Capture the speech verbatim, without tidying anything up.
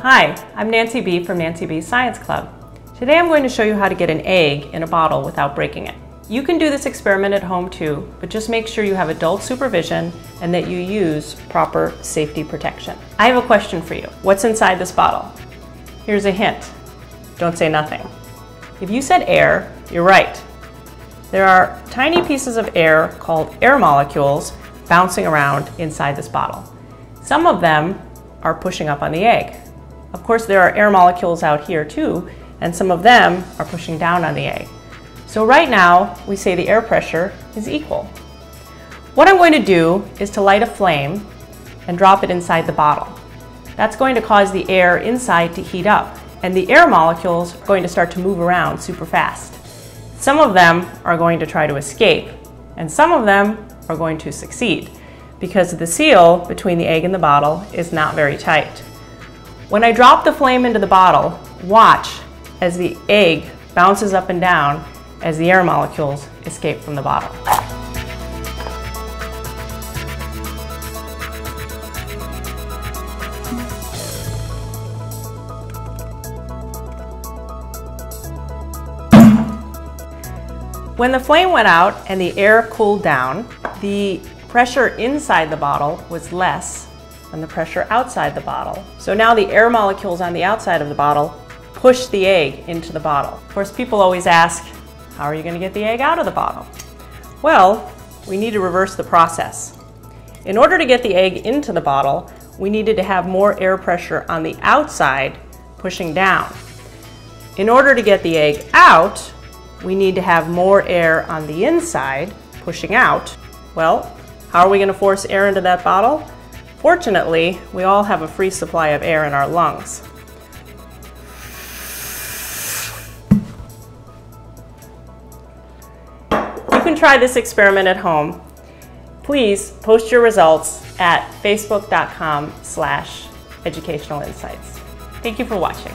Hi, I'm Nancy B from Nancy B's Science Club. Today I'm going to show you how to get an egg in a bottle without breaking it. You can do this experiment at home too, but just make sure you have adult supervision and that you use proper safety protection. I have a question for you. What's inside this bottle? Here's a hint. Don't say nothing. If you said air, you're right. There are tiny pieces of air called air molecules bouncing around inside this bottle. Some of them are pushing up on the egg. Of course, there are air molecules out here too, and some of them are pushing down on the egg. So right now, we say the air pressure is equal. What I'm going to do is to light a flame and drop it inside the bottle. That's going to cause the air inside to heat up, and the air molecules are going to start to move around super fast. Some of them are going to try to escape, and some of them are going to succeed, because the seal between the egg and the bottle is not very tight. When I drop the flame into the bottle, watch as the egg bounces up and down as the air molecules escape from the bottle. When the flame went out and the air cooled down, the pressure inside the bottle was less than the pressure outside the bottle. So now the air molecules on the outside of the bottle push the egg into the bottle. Of course, people always ask, how are you going to get the egg out of the bottle? Well, we need to reverse the process. In order to get the egg into the bottle, we needed to have more air pressure on the outside pushing down. In order to get the egg out, we need to have more air on the inside pushing out. Well, how are we going to force air into that bottle? Fortunately, we all have a free supply of air in our lungs. You can try this experiment at home. Please post your results at facebook dot com slash educational insights. Thank you for watching.